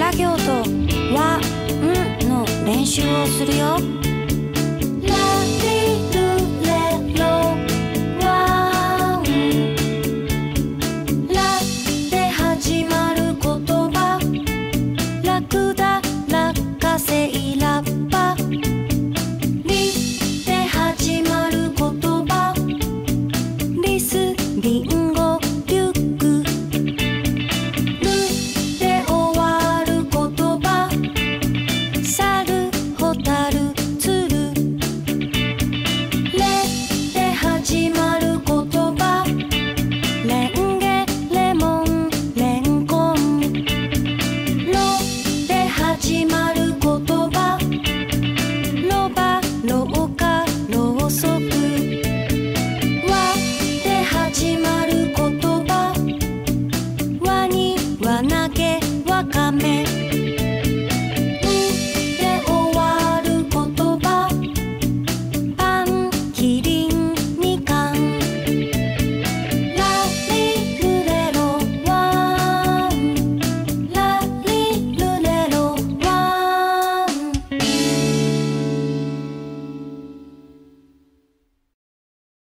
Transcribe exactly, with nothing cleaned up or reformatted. ら行と和んの練習をするよ。わなげわかめ